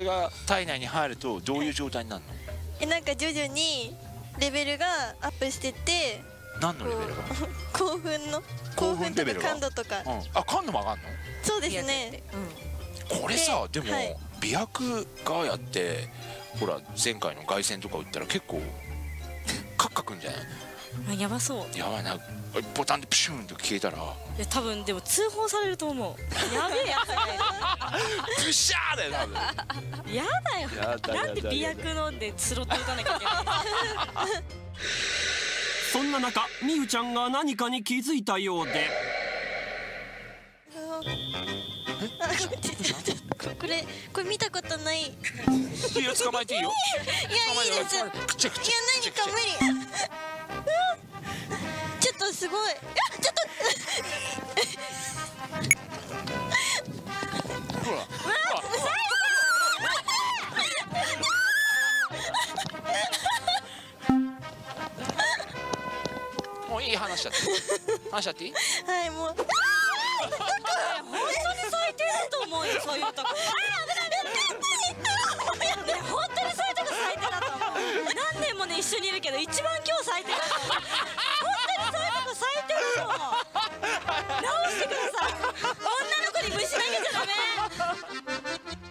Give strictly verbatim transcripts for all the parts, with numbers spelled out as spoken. れが体内に入るとどういう状態になるの？え、なんか徐々にレベルがアップしてて。何のレベルが？興奮の興奮とか感度とか。うん、あ、感度も上がるの？そうですね。うん、これさ、でも媚薬がやってほら前回の凱旋とか打ったら結構カッカくんじゃない？あ、やばそう。やばいな。ボタンでプシューンと消えたら。いや、多分でも通報されると思う。やべえやつが。プシャーだよ多分。やだよ。なんで媚薬飲んでスロット打たなきゃいけない。そんな中、みゆちゃんが何かに気づいたようで。これこれ見たことない。いや、捕まえていいよ。いや、いいです。いや、何か無理。ちょっとすごい。ちょっと。ほら。もういい話しちゃって。話しちゃっていい？はい、もう。本当に最低だと思うよ、そういうとこ。本当にそういうとこ最低だと思う。何年もね一緒にいるけど一番今日最低だと思う。本当にそういうとこ最低だと思う。直してください。女の子に虫投げちゃ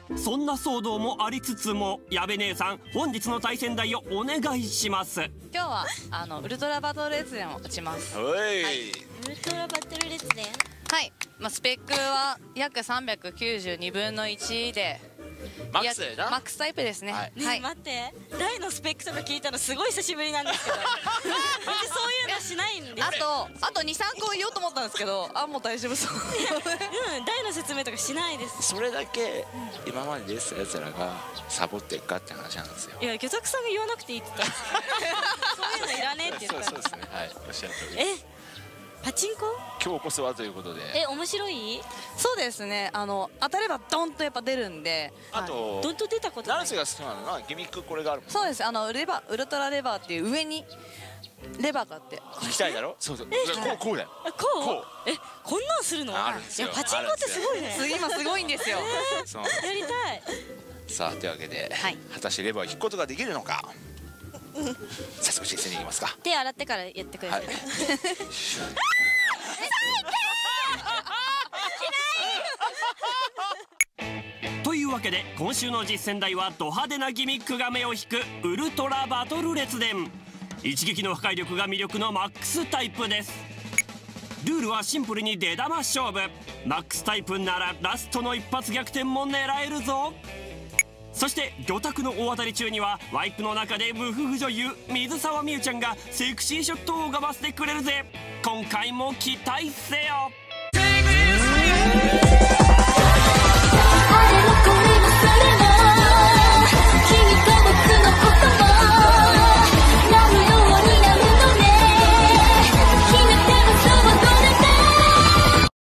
ダメ。そんな騒動もありつつも、矢部姉さん、本日の対戦台をお願いします。今日はあのウルトラバトル列伝を打ちます。はい。ウルトラバトル列伝。はい、まあ、スペックは約さんびゃくきゅうじゅうにぶんのいちでマックスなマックスタイプですね。はい、ね、はい、待って、大のスペックとか聞いたのすごい久しぶりなんですけど別にそういうのしないんです。あとあとにさんこ言おうと思ったんですけど、あ、もう大丈夫そううん、大の説明とかしないです。それだけ今まで出てたやつらがサボってっかって話なんですよ。いや、魚拓さんが言わなくていいって言ったそういうのいらねえって言った。そうそうですね、はい、おっしゃる通りです。え、パチンコ今日こそはということで。え、面白い。そうですね、あの当たればドンとやっぱ出るんで。あとドンと出たことない。ナルセが好きなのがギミック、これがあるもん。そうです、あのレバー、ウルトラレバーっていう上にレバーがあって。聞きたいだろ。そうそう、こうこうだよ、こう。え、こんなんするのあるんですよ。いや、パチンコってすごいね。今すごいんですよ。やりたい。さあ、というわけで果たしてレバーを引くことができるのか。早速実践に行きますか。手洗ってからやってください。というわけで、今週の実践台はド派手なギミックが目を引くウルトラバトル列伝。一撃の破壊力が魅力のマックスタイプです。ルールはシンプルに出玉勝負。マックスタイプならラストの一発逆転も狙えるぞ。そして魚拓の大当たり中にはワイプの中で無夫婦女優水沢美優ちゃんがセクシーショットを拝ませてくれるぜ。今回も期待せよ。